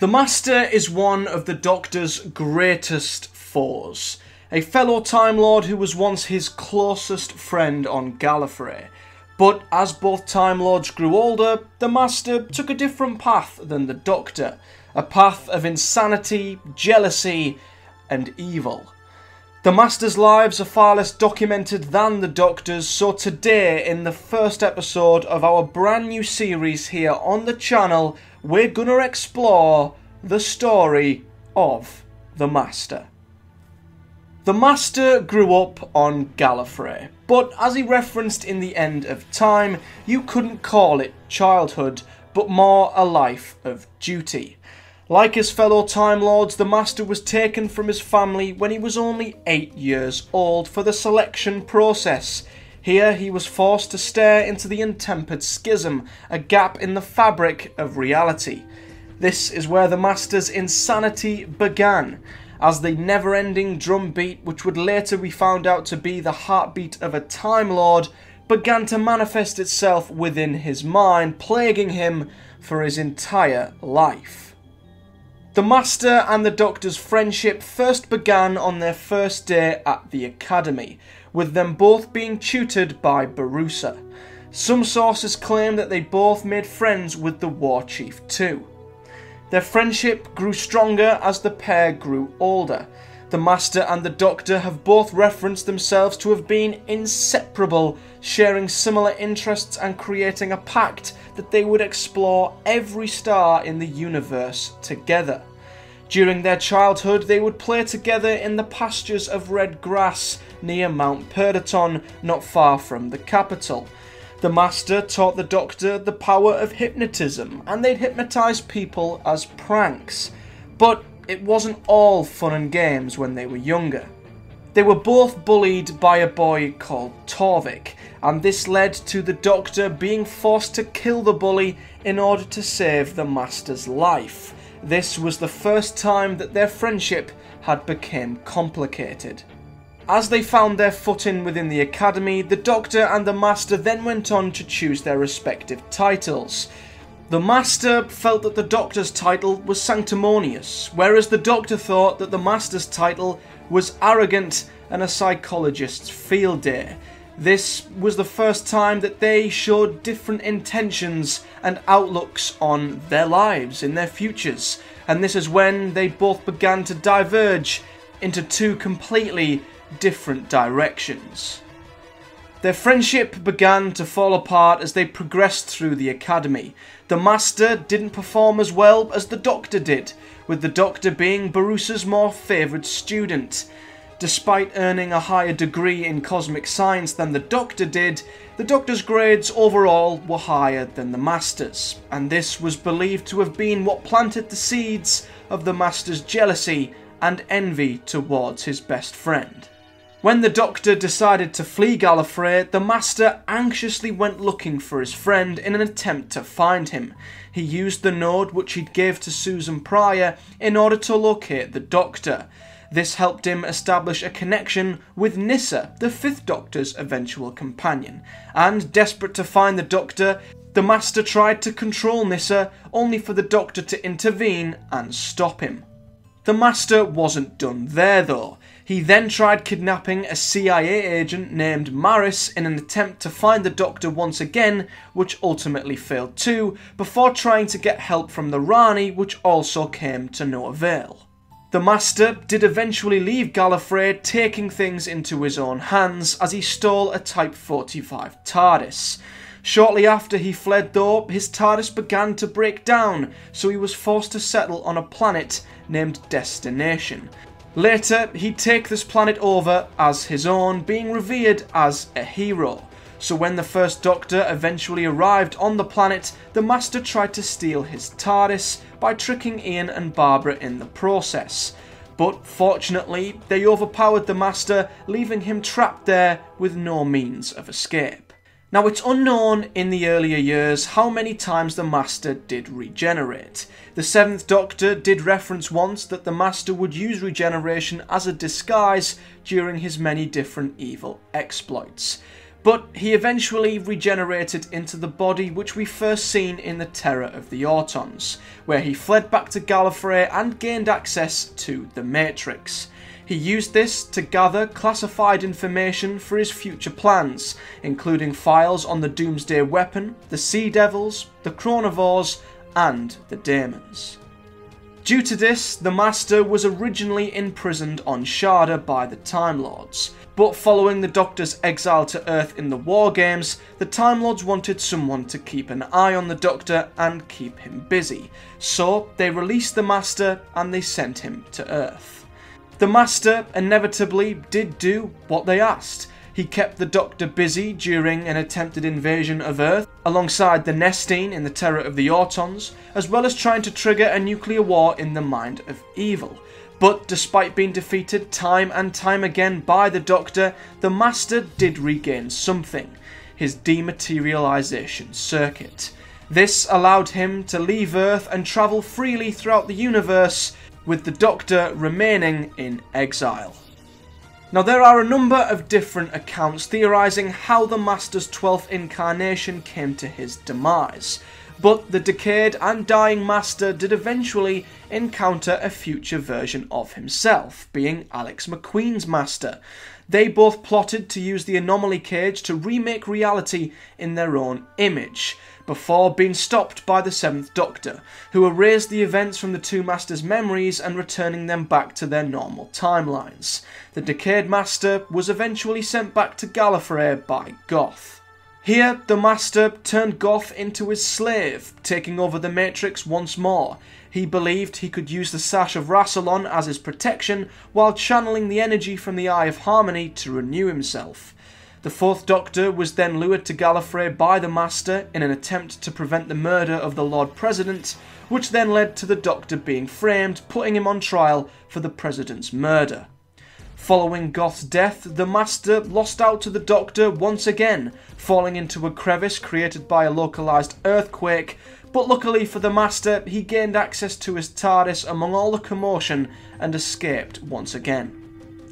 The Master is one of the Doctor's greatest foes, a fellow Time Lord who was once his closest friend on Gallifrey. But as both Time Lords grew older, the Master took a different path than the Doctor, a path of insanity, jealousy, and evil. The Master's lives are far less documented than the Doctor's, so today, in the first episode of our brand new series here on the channel, we're gonna explore the story of the Master. The Master grew up on Gallifrey, but as he referenced in The End of Time, you couldn't call it childhood, but more a life of duty. Like his fellow Time Lords, the Master was taken from his family when he was only 8 years old for the selection process. Here he was forced to stare into the untempered schism, a gap in the fabric of reality. This is where the Master's insanity began, as the never-ending drumbeat, which would later be found out to be the heartbeat of a Time Lord, began to manifest itself within his mind, plaguing him for his entire life. The Master and the Doctor's friendship first began on their first day at the Academy, with them both being tutored by Barusa. Some sources claim that they both made friends with the War Chief too. Their friendship grew stronger as the pair grew older. The Master and the Doctor have both referenced themselves to have been inseparable, sharing similar interests and creating a pact that they would explore every star in the universe together. During their childhood, they would play together in the pastures of red grass near Mount Perdaton, not far from the capital. The Master taught the Doctor the power of hypnotism, and they'd hypnotise people as pranks. But it wasn't all fun and games when they were younger. They were both bullied by a boy called Torvik, and this led to the Doctor being forced to kill the bully in order to save the Master's life. This was the first time that their friendship had become complicated. As they found their footing within the Academy, the Doctor and the Master then went on to choose their respective titles. The Master felt that the Doctor's title was sanctimonious, whereas the Doctor thought that the Master's title was arrogant and a psychologist's field day. This was the first time that they showed different intentions and outlooks on their lives, in their futures, and this is when they both began to diverge into two completely different directions. Their friendship began to fall apart as they progressed through the Academy. The Master didn't perform as well as the Doctor did, with the Doctor being Barusa's more favoured student. Despite earning a higher degree in cosmic science than the Doctor did, the Doctor's grades overall were higher than the Master's, and this was believed to have been what planted the seeds of the Master's jealousy and envy towards his best friend. When the Doctor decided to flee Gallifrey, the Master anxiously went looking for his friend in an attempt to find him. He used the node which he gave to Susan Pryor in order to locate the Doctor. This helped him establish a connection with Nyssa, the Fifth Doctor's eventual companion. And desperate to find the Doctor, the Master tried to control Nyssa, only for the Doctor to intervene and stop him. The Master wasn't done there though. He then tried kidnapping a CIA agent named Maris in an attempt to find the Doctor once again, which ultimately failed too, before trying to get help from the Rani, which also came to no avail. The Master did eventually leave Gallifrey, taking things into his own hands as he stole a Type 45 TARDIS. Shortly after he fled though, his TARDIS began to break down, so he was forced to settle on a planet named Destination. Later, he'd take this planet over as his own, being revered as a hero. So when the First Doctor eventually arrived on the planet, the Master tried to steal his TARDIS by tricking Ian and Barbara in the process. But fortunately, they overpowered the Master, leaving him trapped there with no means of escape. Now, it's unknown in the earlier years how many times the Master did regenerate. The Seventh Doctor did reference once that the Master would use regeneration as a disguise during his many different evil exploits. but he eventually regenerated into the body which we first seen in The Terror of the Autons, where he fled back to Gallifrey and gained access to the Matrix. He used this to gather classified information for his future plans, including files on the Doomsday Weapon, the Sea Devils, the Chronovores, and the Daemons. Due to this, the Master was originally imprisoned on Sharda by the Time Lords, but following the Doctor's exile to Earth in the War Games, the Time Lords wanted someone to keep an eye on the Doctor and keep him busy, so they released the Master and they sent him to Earth. The Master inevitably did do what they asked. He kept the Doctor busy during an attempted invasion of Earth, alongside the Nestine in The Terror of the Autons, as well as trying to trigger a nuclear war in the Mind of Evil. But despite being defeated time and time again by the Doctor, the Master did regain something: his dematerialization circuit. This allowed him to leave Earth and travel freely throughout the universe, with the Doctor remaining in exile. Now, there are a number of different accounts theorising how the Master's 12th incarnation came to his demise, but the decayed and dying Master did eventually encounter a future version of himself, being Alex McQueen's Master. They both plotted to use the anomaly cage to remake reality in their own image, before being stopped by the Seventh Doctor, who erased the events from the two Masters' memories and returning them back to their normal timelines. The decayed Master was eventually sent back to Gallifrey by Goth. Here, the Master turned Goth into his slave, taking over the Matrix once more. He believed he could use the Sash of Rassilon as his protection, while channeling the energy from the Eye of Harmony to renew himself. The Fourth Doctor was then lured to Gallifrey by the Master in an attempt to prevent the murder of the Lord President, which then led to the Doctor being framed, putting him on trial for the President's murder. Following Goth's death, the Master lost out to the Doctor once again, falling into a crevice created by a localised earthquake, but luckily for the Master, he gained access to his TARDIS among all the commotion and escaped once again.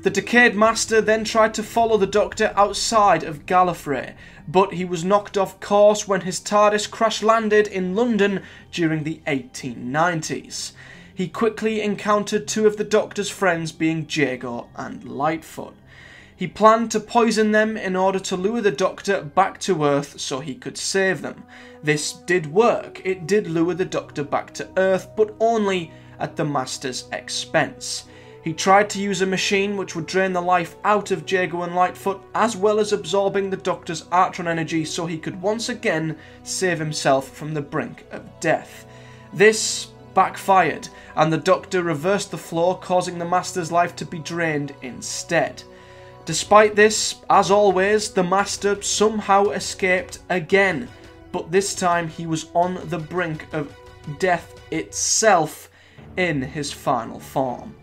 The decayed Master then tried to follow the Doctor outside of Gallifrey, but he was knocked off course when his TARDIS crash-landed in London during the 1890s. He quickly encountered two of the Doctor's friends, being Jago and Lightfoot. He planned to poison them in order to lure the Doctor back to Earth so he could save them. This did work. It did lure the Doctor back to Earth, but only at the Master's expense. He tried to use a machine which would drain the life out of Jago and Lightfoot, as well as absorbing the Doctor's Artron energy so he could once again save himself from the brink of death. This backfired, and the Doctor reversed the flow, causing the Master's life to be drained instead. Despite this, as always, the Master somehow escaped again, but this time he was on the brink of death itself in his final form.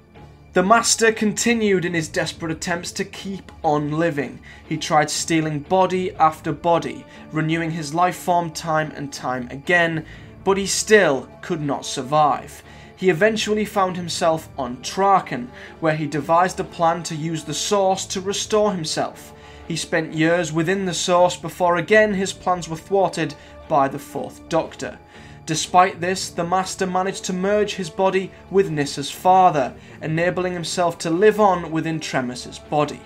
The Master continued in his desperate attempts to keep on living. He tried stealing body after body, renewing his life form time and time again, but he still could not survive. He eventually found himself on Traken, where he devised a plan to use the Source to restore himself. He spent years within the Source before again his plans were thwarted by the Fourth Doctor. Despite this, the Master managed to merge his body with Nyssa's father, enabling himself to live on within Tremas's body.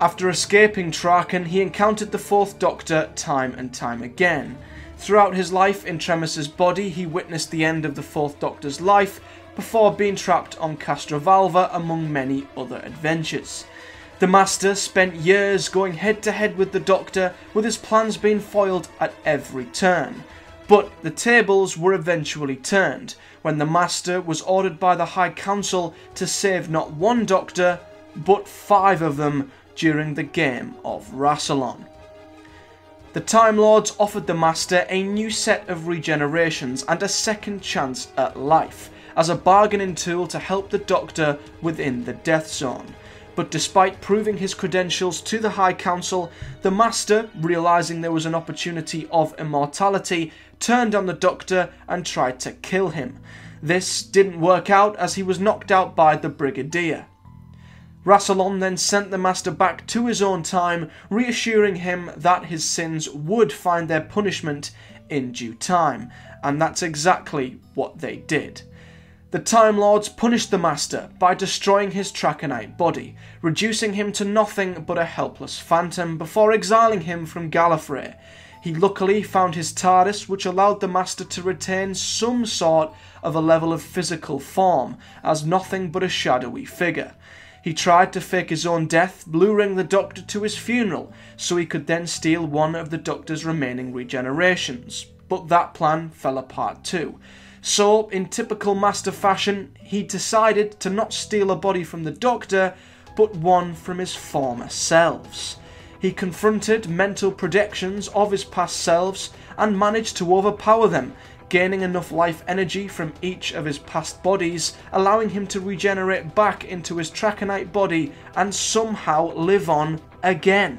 After escaping Traken, he encountered the Fourth Doctor time and time again. Throughout his life in Tremas's body, he witnessed the end of the Fourth Doctor's life before being trapped on Castrovalva, among many other adventures. The Master spent years going head-to-head with the Doctor, with his plans being foiled at every turn. But the tables were eventually turned, when the Master was ordered by the High Council to save not one Doctor, but 5 of them during the game of Rassilon. The Time Lords offered the Master a new set of regenerations and a second chance at life, as a bargaining tool to help the Doctor within the Death Zone. But despite proving his credentials to the High Council, the Master, realising there was an opportunity of immortality, turned on the Doctor and tried to kill him. This didn't work out, as he was knocked out by the Brigadier. Rassilon then sent the Master back to his own time, reassuring him that his sins would find their punishment in due time, and that's exactly what they did. The Time Lords punished the Master by destroying his Trakenite body, reducing him to nothing but a helpless phantom before exiling him from Gallifrey. He luckily found his TARDIS, which allowed the Master to retain some sort of a level of physical form, as nothing but a shadowy figure. He tried to fake his own death, luring the Doctor to his funeral, so he could then steal one of the Doctor's remaining regenerations. But that plan fell apart too. So, in typical Master fashion, he decided to not steal a body from the Doctor, but one from his former selves. He confronted mental projections of his past selves and managed to overpower them, gaining enough life energy from each of his past bodies, allowing him to regenerate back into his Trakenite body and somehow live on again.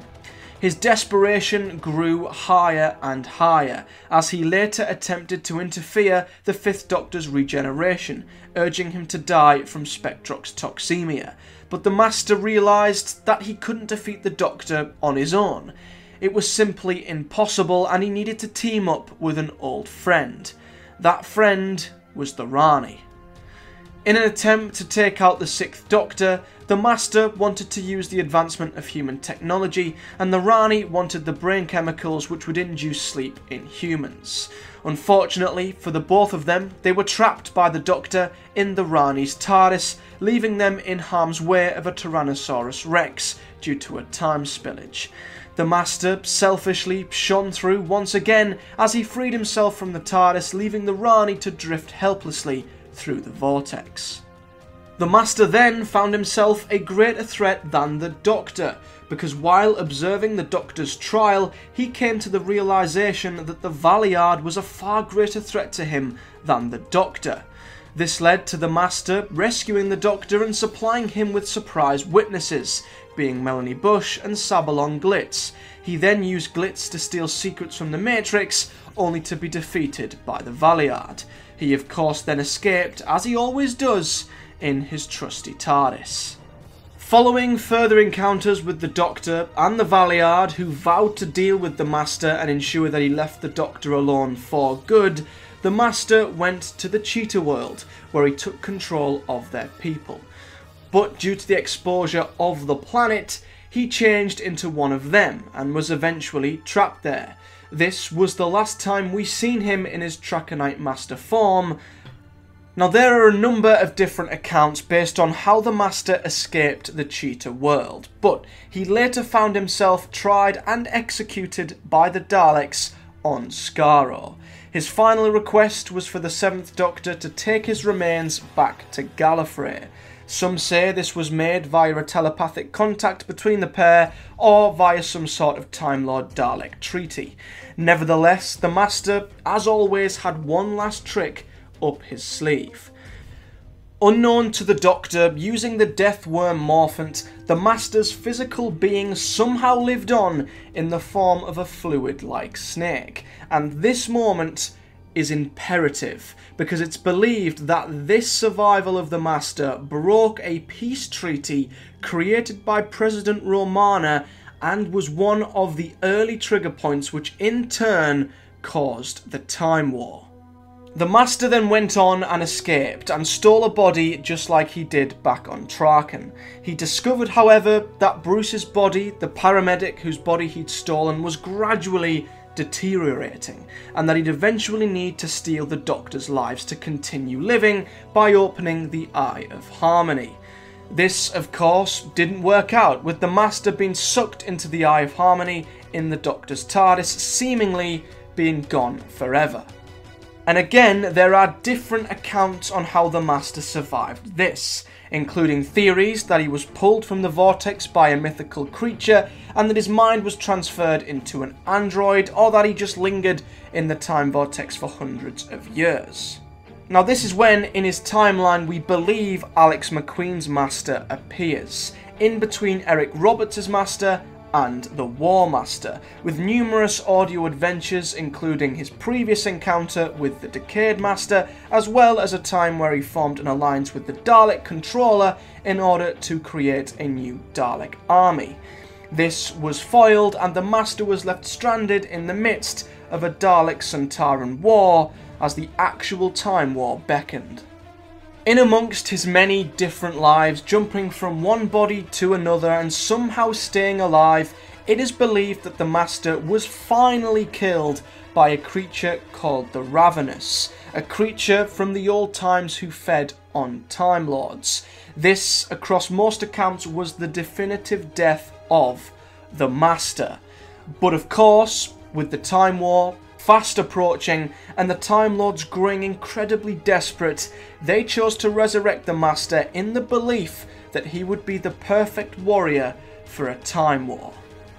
His desperation grew higher and higher, as he later attempted to interfere the Fifth Doctor's regeneration, urging him to die from Spectrox toxemia. But the Master realised that he couldn't defeat the Doctor on his own. It was simply impossible, and he needed to team up with an old friend. That friend was the Rani. In an attempt to take out the Sixth Doctor, the Master wanted to use the advancement of human technology, and the Rani wanted the brain chemicals which would induce sleep in humans. Unfortunately for the both of them, they were trapped by the Doctor in the Rani's TARDIS, leaving them in harm's way of a Tyrannosaurus Rex due to a time spillage. The Master selfishly shone through once again as he freed himself from the TARDIS, leaving the Rani to drift helplessly through the vortex. The Master then found himself a greater threat than the Doctor, because while observing the Doctor's trial, he came to the realisation that the Valeyard was a far greater threat to him than the Doctor. This led to the Master rescuing the Doctor and supplying him with surprise witnesses, being Melanie Bush and Sabalon Glitz. He then used Glitz to steal secrets from the Matrix, only to be defeated by the Valeyard. He of course then escaped, as he always does, in his trusty TARDIS. Following further encounters with the Doctor and the Valeyard, who vowed to deal with the Master and ensure that he left the Doctor alone for good, the Master went to the Cheetah World, where he took control of their people. But due to the exposure of the planet, he changed into one of them and was eventually trapped there. This was the last time we seen him in his Trakenite Master form. Now there are a number of different accounts based on how the Master escaped the Cheetah World, but he later found himself tried and executed by the Daleks on Skaro. His final request was for the Seventh Doctor to take his remains back to Gallifrey. Some say this was made via a telepathic contact between the pair, or via some sort of Time Lord Dalek treaty. Nevertheless, the Master, as always, had one last trick up his sleeve. Unknown to the Doctor, using the Death Worm Morphant, the Master's physical being somehow lived on in the form of a fluid-like snake, and this moment is imperative, because it's believed that this survival of the Master broke a peace treaty created by President Romana and was one of the early trigger points which in turn caused the Time War. The Master then went on and escaped and stole a body just like he did back on Traken. He discovered, however, that Bruce's body, the paramedic whose body he'd stolen, was gradually deteriorating, and that he'd eventually need to steal the Doctor's lives to continue living by opening the Eye of Harmony. This, of course, didn't work out, with the Master being sucked into the Eye of Harmony in the Doctor's TARDIS, seemingly being gone forever. And again, there are different accounts on how the Master survived this, including theories that he was pulled from the vortex by a mythical creature and that his mind was transferred into an android, or that he just lingered in the time vortex for hundreds of years. Now this is when, in his timeline, we believe Alex McQueen's Master appears, in between Eric Roberts' Master and the War Master, with numerous audio adventures including his previous encounter with the Decayed Master, as well as a time where he formed an alliance with the Dalek Controller in order to create a new Dalek army. This was foiled and the Master was left stranded in the midst of a Dalek-Centauran war as the actual Time War beckoned. In amongst his many different lives, jumping from one body to another and somehow staying alive, it is believed that the Master was finally killed by a creature called the Ravenous, a creature from the old times who fed on Time Lords. This, across most accounts, was the definitive death of the Master. But of course, with the Time War fast approaching, and the Time Lords growing incredibly desperate, they chose to resurrect the Master in the belief that he would be the perfect warrior for a Time War.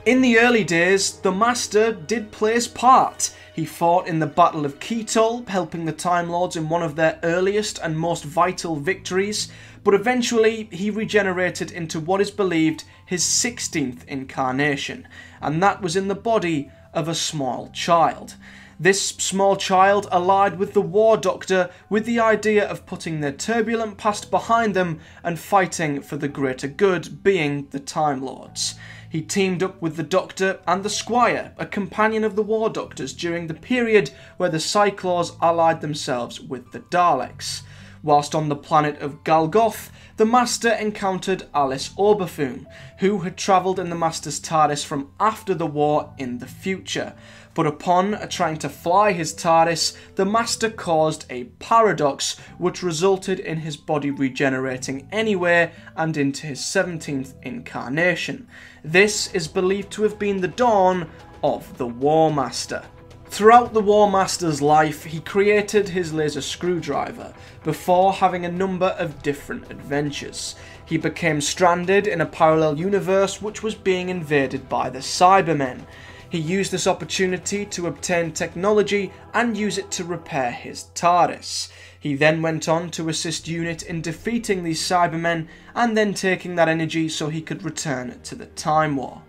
In the early days, the Master did play his part. He fought in the Battle of Ketol, helping the Time Lords in one of their earliest and most vital victories, but eventually he regenerated into what is believed his 16th incarnation, and that was in the body of a small child. This small child allied with the War Doctor with the idea of putting their turbulent past behind them and fighting for the greater good, being the Time Lords. He teamed up with the Doctor and the Squire, a companion of the War Doctors, during the period where the Cyclors allied themselves with the Daleks. Whilst on the planet of Golgoth, the Master encountered Alice Oberthum, who had travelled in the Master's TARDIS from after the war in the future. But upon trying to fly his TARDIS, the Master caused a paradox, which resulted in his body regenerating anyway and into his 17th incarnation. This is believed to have been the dawn of the War Master. Throughout the War Master's life, he created his laser screwdriver, before having a number of different adventures. He became stranded in a parallel universe which was being invaded by the Cybermen. He used this opportunity to obtain technology and use it to repair his TARDIS. He then went on to assist UNIT in defeating these Cybermen and then taking that energy so he could return to the Time War.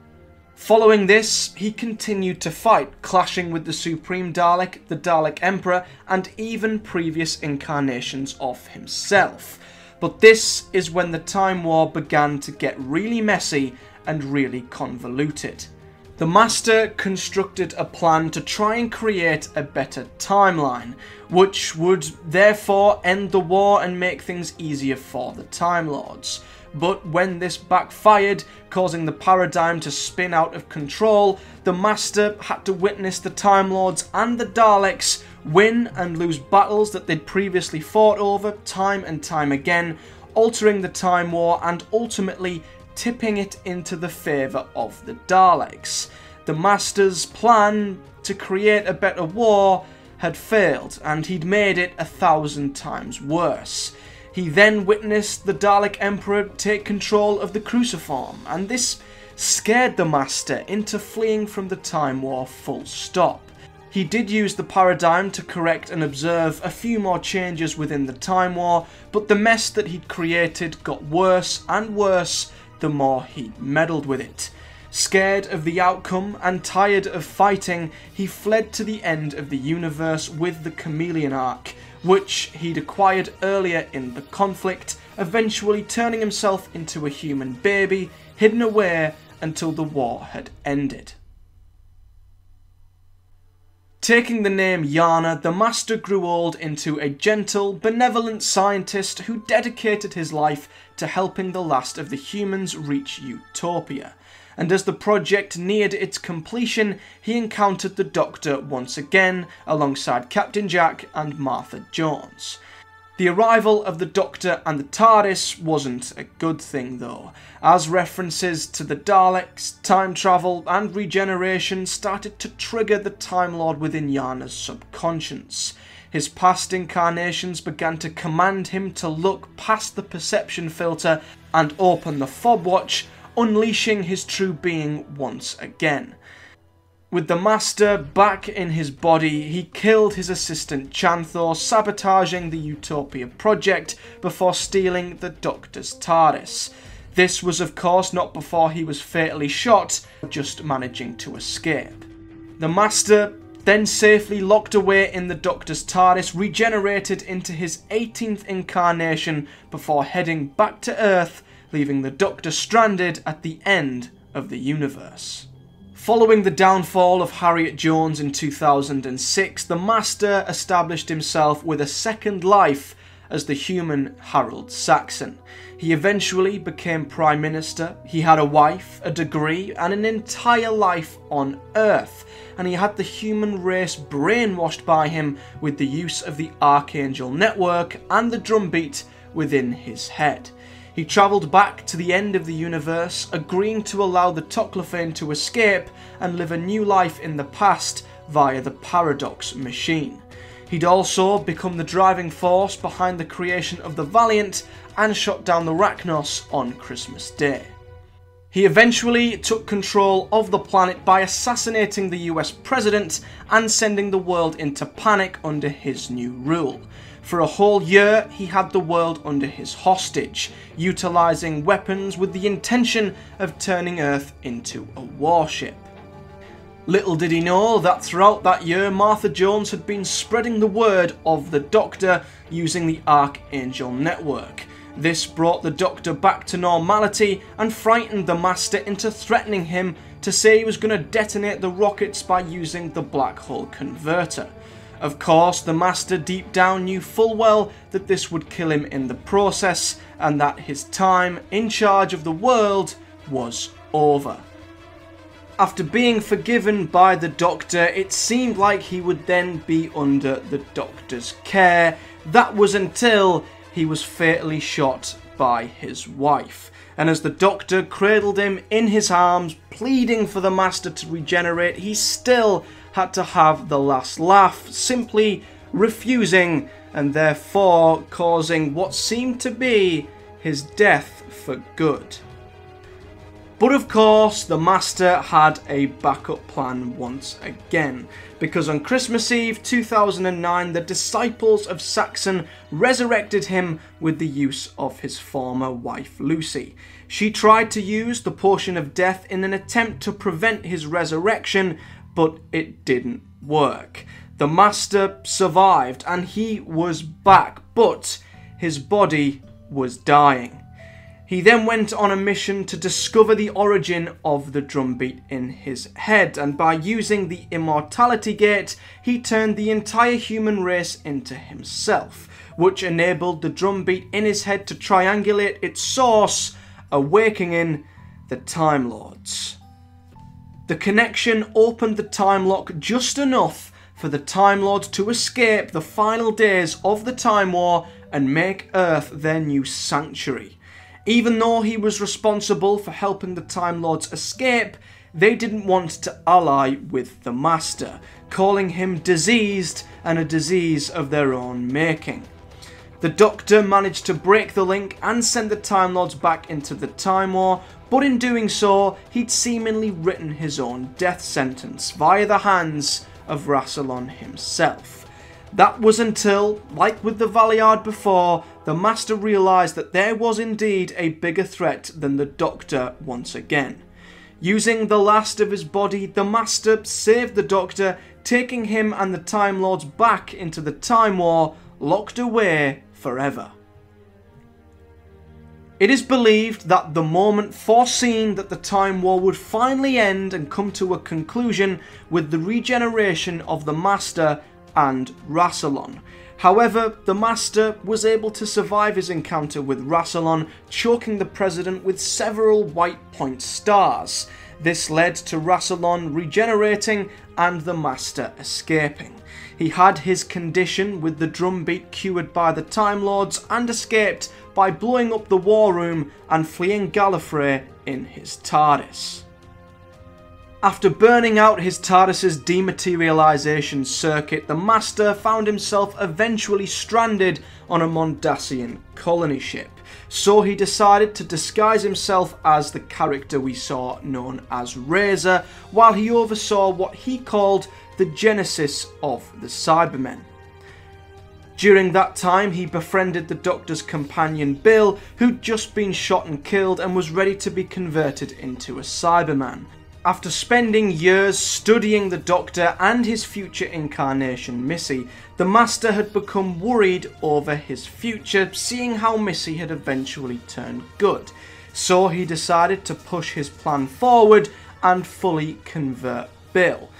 Following this, he continued to fight, clashing with the Supreme Dalek, the Dalek Emperor, and even previous incarnations of himself. But this is when the Time War began to get really messy and really convoluted. The Master constructed a plan to try and create a better timeline, which would therefore end the war and make things easier for the Time Lords. But when this backfired, causing the paradigm to spin out of control, the Master had to witness the Time Lords and the Daleks win and lose battles that they'd previously fought over time and time again, altering the Time War and ultimately tipping it into the favour of the Daleks. The Master's plan to create a better war had failed, and he'd made it 1,000 times worse. He then witnessed the Dalek Emperor take control of the Cruciform, and this scared the Master into fleeing from the Time War full stop. He did use the paradigm to correct and observe a few more changes within the Time War, but the mess that he'd created got worse and worse the more he'd meddled with it. Scared of the outcome and tired of fighting, he fled to the end of the universe with the Chameleon Arc, which he'd acquired earlier in the conflict, eventually turning himself into a human baby, hidden away until the war had ended. Taking the name Yana, the Master grew old into a gentle, benevolent scientist who dedicated his life to helping the last of the humans reach Utopia. And as the project neared its completion, he encountered the Doctor once again, alongside Captain Jack and Martha Jones. The arrival of the Doctor and the TARDIS wasn't a good thing though, as references to the Daleks, time travel and regeneration started to trigger the Time Lord within Yana's subconscious. His past incarnations began to command him to look past the perception filter and open the fob watch, unleashing his true being once again. With the Master back in his body, he killed his assistant Chanthor, sabotaging the Utopia project before stealing the Doctor's TARDIS. This was, of course, not before he was fatally shot, just managing to escape. The Master, then safely locked away in the Doctor's TARDIS, regenerated into his 18th incarnation before heading back to Earth, leaving the Doctor stranded at the end of the universe. Following the downfall of Harriet Jones in 2006, the Master established himself with a second life as the human Harold Saxon. He eventually became Prime Minister, he had a wife, a degree, and an entire life on Earth, and he had the human race brainwashed by him with the use of the Archangel Network and the drumbeat within his head. He travelled back to the end of the universe, agreeing to allow the Toclophane to escape and live a new life in the past via the Paradox Machine. He'd also become the driving force behind the creation of the Valiant and shot down the Rachnos on Christmas Day. He eventually took control of the planet by assassinating the US president and sending the world into panic under his new rule. For a whole year, he had the world under his hostage, utilising weapons with the intention of turning Earth into a warship. Little did he know that throughout that year, Martha Jones had been spreading the word of the Doctor using the Archangel Network. This brought the Doctor back to normality and frightened the Master into threatening him to say he was going to detonate the rockets by using the black hole converter. Of course, the Master deep down knew full well that this would kill him in the process, and that his time in charge of the world was over. After being forgiven by the Doctor, it seemed like he would then be under the Doctor's care. That was until he was fatally shot by his wife. And as the Doctor cradled him in his arms, pleading for the Master to regenerate, he still had to have the last laugh, simply refusing and therefore causing what seemed to be his death for good. But of course, the Master had a backup plan once again, because on Christmas Eve 2009, the disciples of Saxon resurrected him with the use of his former wife Lucy. She tried to use the potion of death in an attempt to prevent his resurrection, but it didn't work. The Master survived and he was back, but his body was dying. He then went on a mission to discover the origin of the drumbeat in his head, and by using the Immortality Gate, he turned the entire human race into himself, which enabled the drumbeat in his head to triangulate its source, awakening the Time Lords. The connection opened the time lock just enough for the Time Lords to escape the final days of the Time War and make Earth their new sanctuary. Even though he was responsible for helping the Time Lords escape, they didn't want to ally with the Master, calling him diseased and a disease of their own making. The Doctor managed to break the link and send the Time Lords back into the Time War, but in doing so, he'd seemingly written his own death sentence via the hands of Rassilon himself. That was until, like with the Valeyard before, the Master realised that there was indeed a bigger threat than the Doctor once again. Using the last of his body, the Master saved the Doctor, taking him and the Time Lords back into the Time War, locked away forever. It is believed that the moment foreseen that the Time War would finally end and come to a conclusion with the regeneration of the Master and Rassilon. However, the Master was able to survive his encounter with Rassilon, choking the President with several white point stars. This led to Rassilon regenerating and the Master escaping. He had his condition with the drumbeat cured by the Time Lords and escaped by blowing up the War Room and fleeing Gallifrey in his TARDIS. After burning out his TARDIS's dematerialisation circuit, the Master found himself eventually stranded on a Mondasian colony ship. So he decided to disguise himself as the character we saw known as Razor, while he oversaw what he called the genesis of the Cybermen. During that time, he befriended the Doctor's companion Bill, who'd just been shot and killed and was ready to be converted into a Cyberman. After spending years studying the Doctor and his future incarnation, Missy, the Master had become worried over his future, seeing how Missy had eventually turned good. So he decided to push his plan forward and fully convert Bill.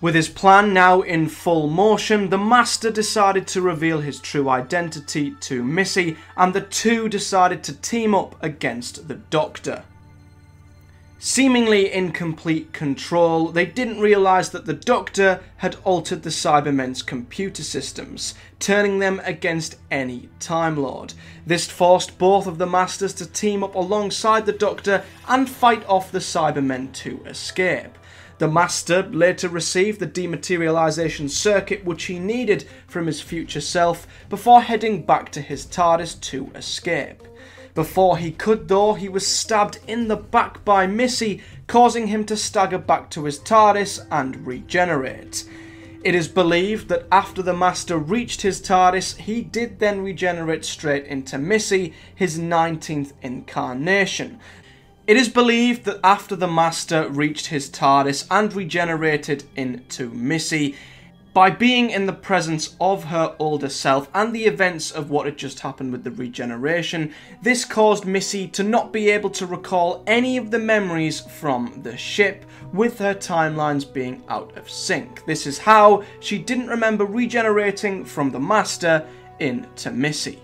With his plan now in full motion, the Master decided to reveal his true identity to Missy, and the two decided to team up against the Doctor. Seemingly in complete control, they didn't realise that the Doctor had altered the Cybermen's computer systems, turning them against any Time Lord. This forced both of the Masters to team up alongside the Doctor and fight off the Cybermen to escape. The Master later received the dematerialisation circuit which he needed from his future self before heading back to his TARDIS to escape. Before he could though, he was stabbed in the back by Missy, causing him to stagger back to his TARDIS and regenerate. It is believed that after the Master reached his TARDIS, he did then regenerate straight into Missy, his 19th incarnation. It is believed that after the Master reached his TARDIS and regenerated into Missy, by being in the presence of her older self and the events of what had just happened with the regeneration, this caused Missy to not be able to recall any of the memories from the ship, with her timelines being out of sync. This is how she didn't remember regenerating from the Master into Missy.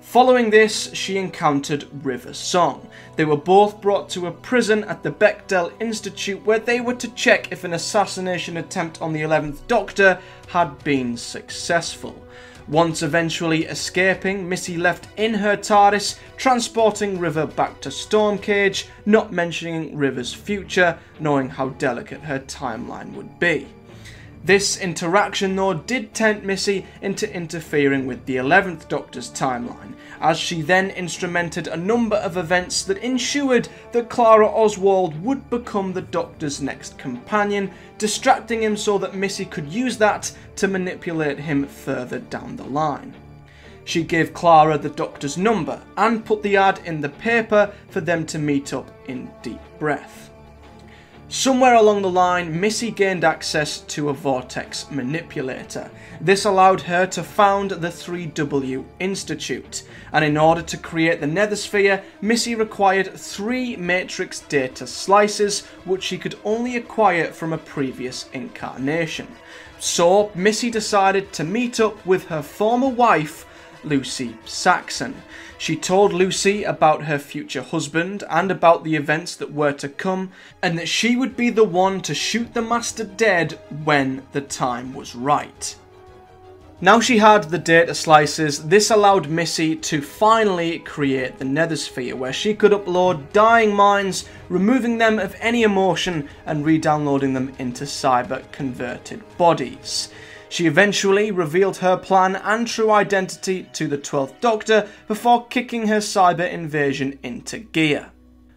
Following this, she encountered River Song. They were both brought to a prison at the Bechdel Institute where they were to check if an assassination attempt on the 11th Doctor had been successful. Once eventually escaping, Missy left in her TARDIS, transporting River back to Stormcage, not mentioning River's future, knowing how delicate her timeline would be. This interaction though did tempt Missy into interfering with the 11th Doctor's timeline, as she then instrumented a number of events that ensured that Clara Oswald would become the Doctor's next companion, distracting him so that Missy could use that to manipulate him further down the line. She gave Clara the Doctor's number and put the ad in the paper for them to meet up in Deep Breath. Somewhere along the line, Missy gained access to a vortex manipulator. This allowed her to found the 3W Institute, and in order to create the Nethersphere, Missy required 3 Matrix data slices, which she could only acquire from a previous incarnation. So, Missy decided to meet up with her former wife, Lucy Saxon. She told Lucy about her future husband and about the events that were to come, and that she would be the one to shoot the Master dead when the time was right. Now she had the data slices, this allowed Missy to finally create the Nethersphere, where she could upload dying minds, removing them of any emotion and re-downloading them into cyber-converted bodies. She eventually revealed her plan and true identity to the 12th Doctor before kicking her cyber invasion into gear.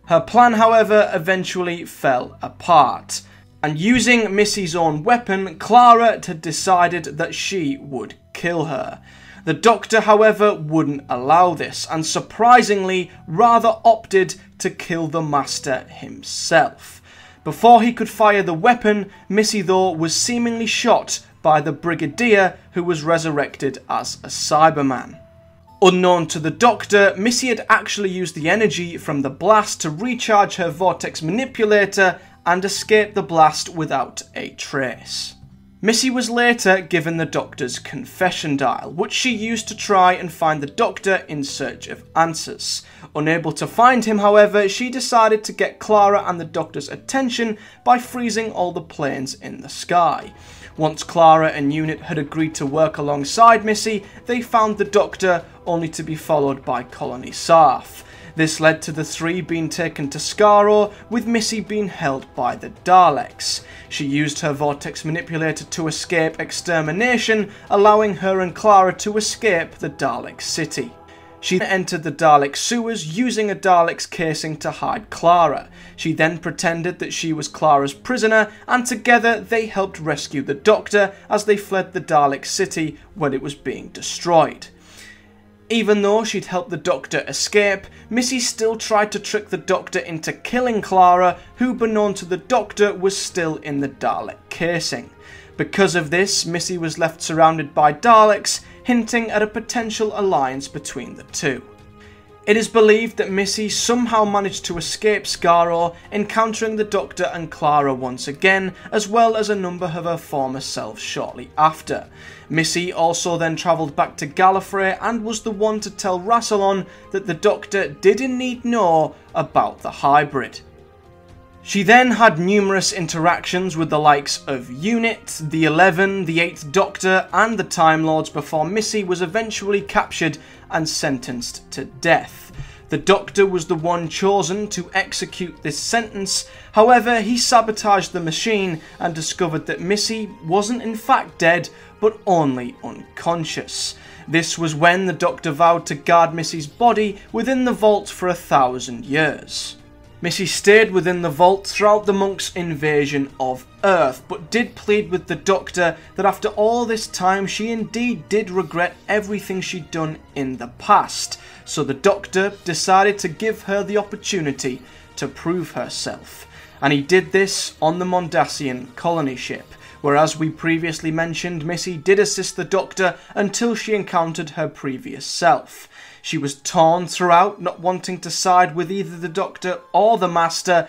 Her plan, however, eventually fell apart, and using Missy's own weapon, Clara had decided that she would kill her. The Doctor, however, wouldn't allow this, and surprisingly, rather opted to kill the Master himself. Before he could fire the weapon, Missy, though, was seemingly shot by the Brigadier, who was resurrected as a Cyberman. Unknown to the Doctor, Missy had actually used the energy from the blast to recharge her vortex manipulator and escape the blast without a trace. Missy was later given the Doctor's confession dial, which she used to try and find the Doctor in search of answers. Unable to find him, however, she decided to get Clara and the Doctor's attention by freezing all the planes in the sky. Once Clara and UNIT had agreed to work alongside Missy, they found the Doctor, only to be followed by Colony Sarf. This led to the 3 being taken to Skaro, with Missy being held by the Daleks. She used her vortex manipulator to escape extermination, allowing her and Clara to escape the Dalek city. She entered the Dalek sewers using a Dalek's casing to hide Clara. She then pretended that she was Clara's prisoner, and together they helped rescue the Doctor as they fled the Dalek city when it was being destroyed. Even though she'd helped the Doctor escape, Missy still tried to trick the Doctor into killing Clara, who, unknown to the Doctor, was still in the Dalek casing. Because of this, Missy was left surrounded by Daleks, hinting at a potential alliance between the two. It is believed that Missy somehow managed to escape Skaro, encountering the Doctor and Clara once again, as well as a number of her former selves shortly after. Missy also then travelled back to Gallifrey and was the one to tell Rassilon that the Doctor did indeed know about the hybrid. She then had numerous interactions with the likes of UNIT, the 11, the 8th Doctor and the Time Lords before Missy was eventually captured and sentenced to death. The Doctor was the one chosen to execute this sentence, however he sabotaged the machine and discovered that Missy wasn't in fact dead but only unconscious. This was when the Doctor vowed to guard Missy's body within the vault for 1,000 years. Missy stayed within the vault throughout the monks' invasion of Earth, but did plead with the Doctor that after all this time she indeed did regret everything she'd done in the past, so the Doctor decided to give her the opportunity to prove herself. And he did this on the Mondasian colony ship, where, as we previously mentioned, Missy did assist the Doctor until she encountered her previous self. She was torn throughout, not wanting to side with either the Doctor or the Master,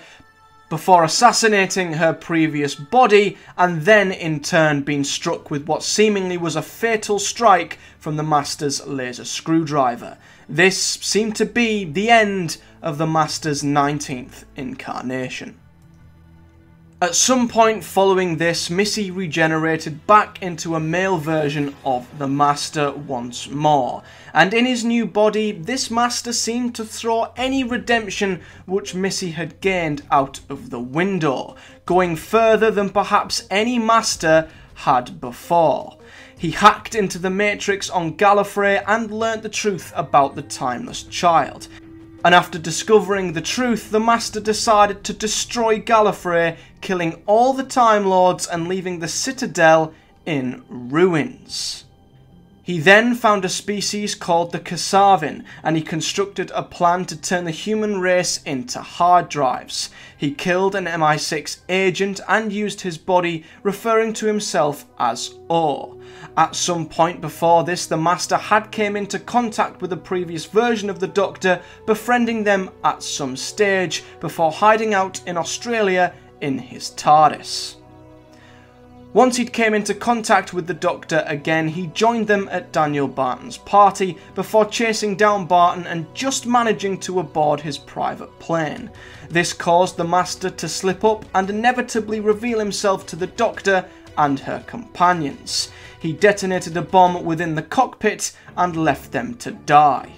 before assassinating her previous body and then in turn being struck with what seemingly was a fatal strike from the Master's laser screwdriver. This seemed to be the end of the Master's 19th incarnation. At some point following this, Missy regenerated back into a male version of the Master once more, and in his new body, this Master seemed to throw any redemption which Missy had gained out of the window, going further than perhaps any Master had before. He hacked into the Matrix on Gallifrey and learnt the truth about the Timeless Child. And after discovering the truth, the Master decided to destroy Gallifrey, killing all the Time Lords and leaving the Citadel in ruins. He then found a species called the Kasavin, and he constructed a plan to turn the human race into hard drives. He killed an MI6 agent and used his body, referring to himself as O. At some point before this, the Master had come into contact with a previous version of the Doctor, befriending them at some stage, before hiding out in Australia in his TARDIS. Once he'd came into contact with the Doctor again, he joined them at Daniel Barton's party before chasing down Barton and just managing to aboard his private plane. This caused the Master to slip up and inevitably reveal himself to the Doctor and her companions. He detonated a bomb within the cockpit and left them to die.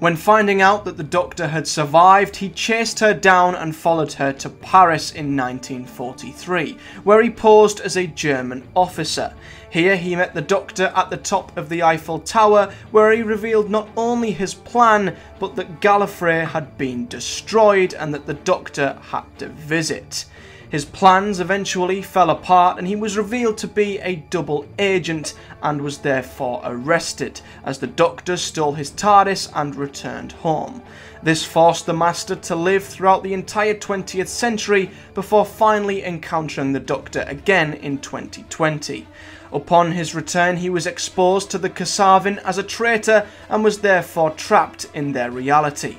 When finding out that the Doctor had survived, he chased her down and followed her to Paris in 1943, where he posed as a German officer. Here he met the Doctor at the top of the Eiffel Tower, where he revealed not only his plan, but that Gallifrey had been destroyed and that the Doctor had to visit. His plans eventually fell apart and he was revealed to be a double agent and was therefore arrested, as the Doctor stole his TARDIS and returned home. This forced the Master to live throughout the entire 20th century before finally encountering the Doctor again in 2020. Upon his return, he was exposed to the Kasavin as a traitor and was therefore trapped in their reality.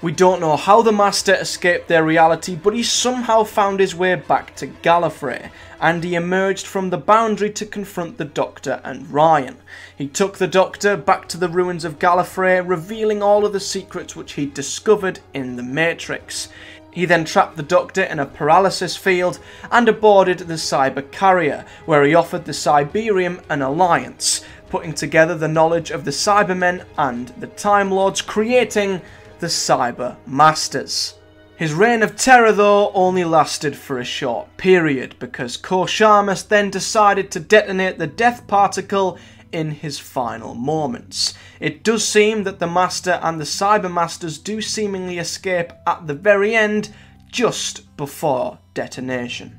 We don't know how the Master escaped their reality, but he somehow found his way back to Gallifrey, and he emerged from the boundary to confront the Doctor and Ryan. He took the Doctor back to the ruins of Gallifrey, revealing all of the secrets which he'd discovered in the Matrix. He then trapped the Doctor in a paralysis field and aboarded the cyber carrier, where he offered the Cyberium an alliance, putting together the knowledge of the Cybermen and the Time Lords, creating the Cyber Masters. His reign of terror though only lasted for a short period, because Kosharmus then decided to detonate the death particle in his final moments. It does seem that the Master and the Cybermasters do seemingly escape at the very end, just before detonation.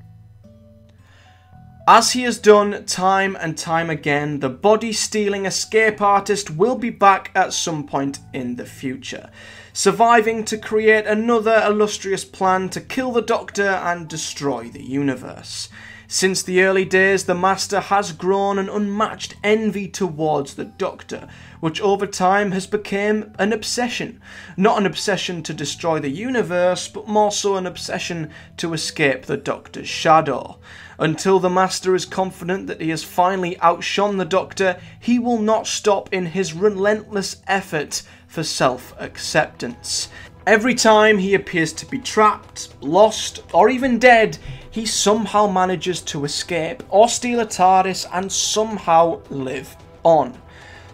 As he has done time and time again, the body-stealing escape artist will be back at some point in the future, surviving to create another illustrious plan to kill the Doctor and destroy the universe. Since the early days, the Master has grown an unmatched envy towards the Doctor, which over time has become an obsession. Not an obsession to destroy the universe, but more so an obsession to escape the Doctor's shadow. Until the Master is confident that he has finally outshone the Doctor, he will not stop in his relentless effort for self-acceptance. Every time he appears to be trapped, lost, or even dead, he somehow manages to escape or steal a TARDIS and somehow live on.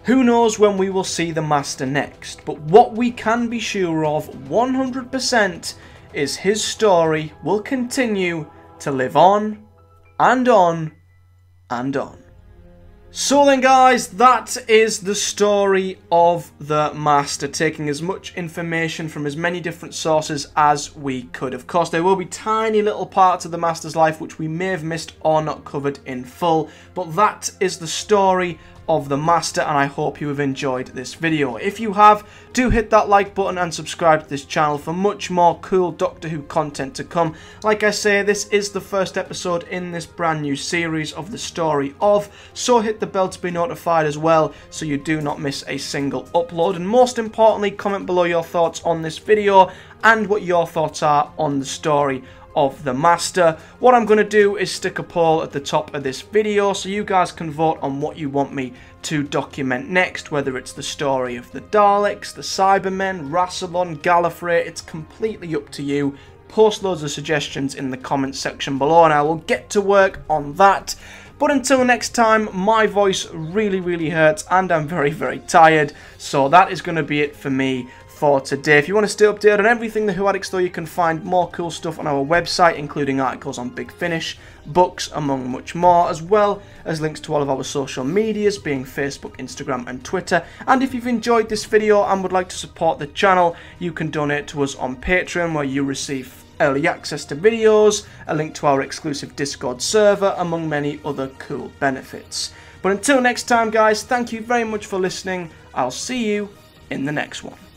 Who knows when we will see the Master next, but what we can be sure of 100% is his story will continue to live on and on and on. So then guys, that is the story of the Master, taking as much information from as many different sources as we could. Of course, there will be tiny little parts of the Master's life which we may have missed or not covered in full, but that is the story of the Master, and I hope you have enjoyed this video. If you have, do hit that like button and subscribe to this channel for much more cool Doctor Who content to come. Like I say, this is the first episode in this brand new series of the story of, so hit the bell to be notified as well so you do not miss a single upload. And most importantly, comment below your thoughts on this video and what your thoughts are on the story of the Master. What I'm going to do is stick a poll at the top of this video so you guys can vote on what you want me to document next, whether it's the story of the Daleks, the Cybermen, Rassilon, Gallifrey. It's completely up to you. Post loads of suggestions in the comments section below and I will get to work on that. But until next time, my voice really hurts and I'm very tired, so that is going to be it for me for today. If you want to stay updated on everything The Who Addicts, though, you can find more cool stuff on our website, including articles on Big Finish, books, among much more, as well as links to all of our social medias, being Facebook, Instagram and Twitter. And if you've enjoyed this video and would like to support the channel, you can donate to us on Patreon, where you receive early access to videos, a link to our exclusive Discord server, among many other cool benefits. But until next time guys, thank you very much for listening. I'll see you in the next one.